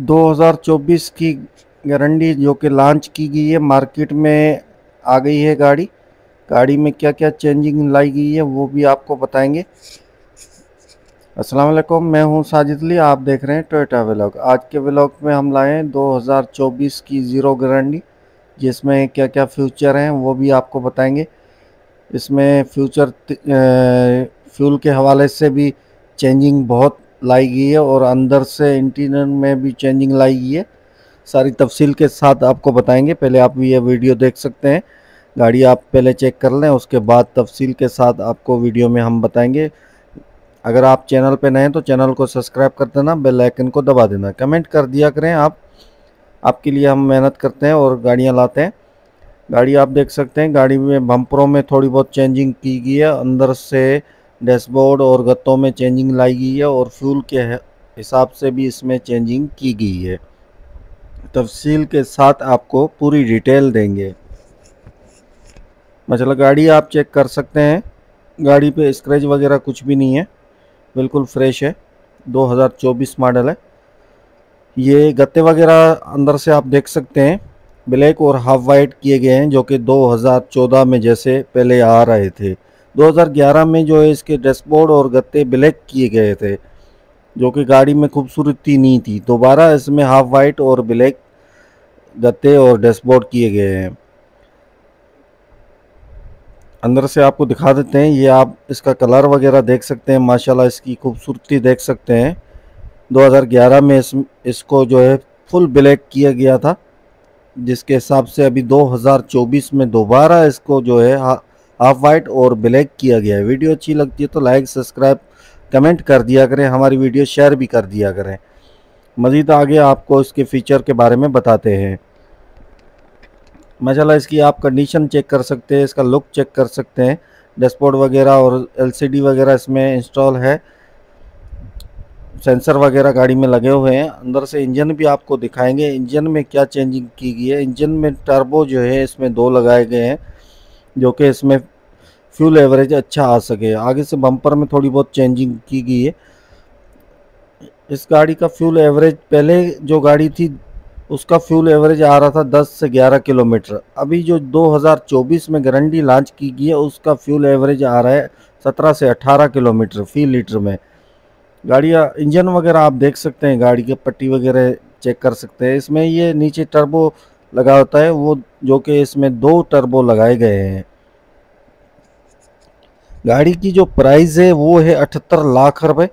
2024 की गारंटी जो कि लॉन्च की गई है, मार्केट में आ गई है गाड़ी। गाड़ी में क्या क्या चेंजिंग लाई गई है वो भी आपको बताएंगे। अस्सलाम वालेकुम, मैं हूं साजिद अली, आप देख रहे हैं टोयोटा व्लॉग। आज के व्लॉग में हम लाए हैं 2024 की ज़ीरो गारंटी, जिसमें क्या क्या फ्यूचर हैं वो भी आपको बताएंगे। इसमें फ्यूचर फ्यूल के हवाले से भी चेंजिंग बहुत लाई गई है और अंदर से इंटीरियर में भी चेंजिंग लाई गई है। सारी तफसील के साथ आपको बताएंगे। पहले आप ये वीडियो देख सकते हैं, गाड़ी आप पहले चेक कर लें, उसके बाद तफसील के साथ आपको वीडियो में हम बताएंगे। अगर आप चैनल पर नए हैं तो चैनल को सब्सक्राइब कर देना, बेल आइकन को दबा देना, कमेंट कर दिया करें। आपके लिए हम मेहनत करते हैं और गाड़ियाँ लाते हैं। गाड़ी आप देख सकते हैं, गाड़ी में बम्परों में थोड़ी बहुत चेंजिंग की गई है, अंदर से डैशबोर्ड और गत्तों में चेंजिंग लाई गई है और फ्यूल के हिसाब से भी इसमें चेंजिंग की गई है। तफसील के साथ आपको पूरी डिटेल देंगे। मतलब गाड़ी आप चेक कर सकते हैं, गाड़ी पे स्क्रैच वगैरह कुछ भी नहीं है, बिल्कुल फ्रेश है। 2024 मॉडल है ये। गत्ते वगैरह अंदर से आप देख सकते हैं, ब्लैक और हाफ वाइट किए गए हैं, जो कि 2014 में जैसे पहले आ रहे थे। 2011 में जो है इसके डैशबोर्ड और गत्ते ब्लैक किए गए थे, जो कि गाड़ी में खूबसूरती नहीं थी। दोबारा इसमें हाफ वाइट और ब्लैक गत्ते और डैशबोर्ड किए गए हैं। अंदर से आपको दिखा देते हैं, ये आप इसका कलर वगैरह देख सकते हैं, माशाल्लाह इसकी खूबसूरती देख सकते हैं। 2011 में इसको जो है फुल ब्लैक किया गया था, जिसके हिसाब से अभी 2024 में दोबारा इसको जो है हाफ वाइट और ब्लैक किया गया है। वीडियो अच्छी लगती है तो लाइक, सब्सक्राइब, कमेंट कर दिया करें, हमारी वीडियो शेयर भी कर दिया करें। मज़ीद आगे आपको इसके फीचर के बारे में बताते हैं। माशाल्लाह इसकी आप कंडीशन चेक कर सकते हैं, इसका लुक चेक कर सकते हैं। डैशबोर्ड वगैरह और LCD वगैरह इसमें इंस्टॉल है, सेंसर वगैरह गाड़ी में लगे हुए हैं। अंदर से इंजन भी आपको दिखाएंगे, इंजन में क्या चेंजिंग की गई है। इंजन में टर्बो जो है इसमें 2 लगाए गए हैं, जो कि इसमें फ्यूल एवरेज अच्छा आ सके। आगे से बम्पर में थोड़ी बहुत चेंजिंग की गई है। इस गाड़ी का फ्यूल एवरेज, पहले जो गाड़ी थी उसका फ्यूल एवरेज आ रहा था 10 से 11 किलोमीटर। अभी जो 2024 में गारंटी लॉन्च की गई है उसका फ्यूल एवरेज आ रहा है 17 से 18 किलोमीटर फी लीटर में। गाड़ियाँ इंजन वगैरह आप देख सकते हैं, गाड़ी के पट्टी वगैरह चेक कर सकते हैं। इसमें ये नीचे टर्बो लगा होता है, वो जो कि इसमें 2 टर्बो लगाए गए हैं। गाड़ी की जो प्राइस है वो है 78 लाख रुपए।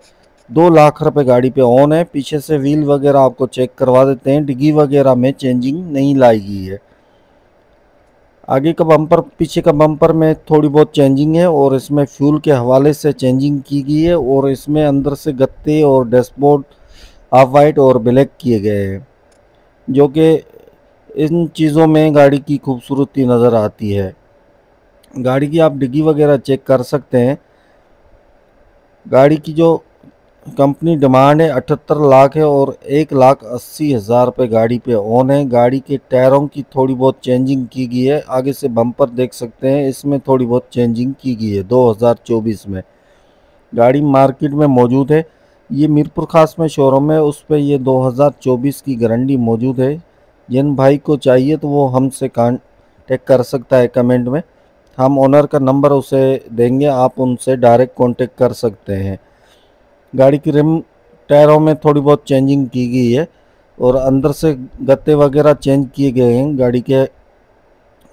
2 लाख रुपए गाड़ी पे ऑन है। पीछे से व्हील वगैरह आपको चेक करवा देते हैं, डिग्गी वगैरह में चेंजिंग नहीं लाई गई है। आगे का बम्पर, पीछे का बम्पर में थोड़ी बहुत चेंजिंग है और इसमें फ्यूल के हवाले से चेंजिंग की गई है और इसमें अंदर से गत्ते और डैशबोर्ड हाफ वाइट और ब्लैक किए गए हैं, जो कि इन चीज़ों में गाड़ी की खूबसूरती नज़र आती है। गाड़ी की आप डिग्गी वगैरह चेक कर सकते हैं। गाड़ी की जो कंपनी डिमांड है 78 लाख है और 1,80,000 रुपये गाड़ी पे ऑन है। गाड़ी के टायरों की थोड़ी बहुत चेंजिंग की गई है। आगे से बम्पर देख सकते हैं, इसमें थोड़ी बहुत चेंजिंग की गई है 2024 में। गाड़ी मार्केट में मौजूद है, ये मीरपुर खास में शोरूम है, उस पर ये 2024 की गारंटी मौजूद है। जिन भाई को चाहिए तो वो हमसे कांटेक्ट कर सकता है कमेंट में, हम ओनर का नंबर उसे देंगे, आप उनसे डायरेक्ट कांटेक्ट कर सकते हैं। गाड़ी की रिम टायरों में थोड़ी बहुत चेंजिंग की गई है और अंदर से गत्ते वगैरह चेंज किए गए हैं। गाड़ी के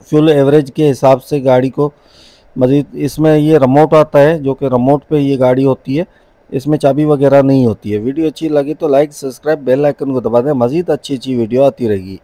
फ्यूल एवरेज के हिसाब से गाड़ी को मज़ीद, इसमें ये रिमोट आता है, जो कि रिमोट पे ये गाड़ी होती है, इसमें चाबी वगैरह नहीं होती है। वीडियो अच्छी लगी तो लाइक, सब्सक्राइब, बेल आइकन को दबा दें, मज़ीद अच्छी वीडियो आती रहेगी।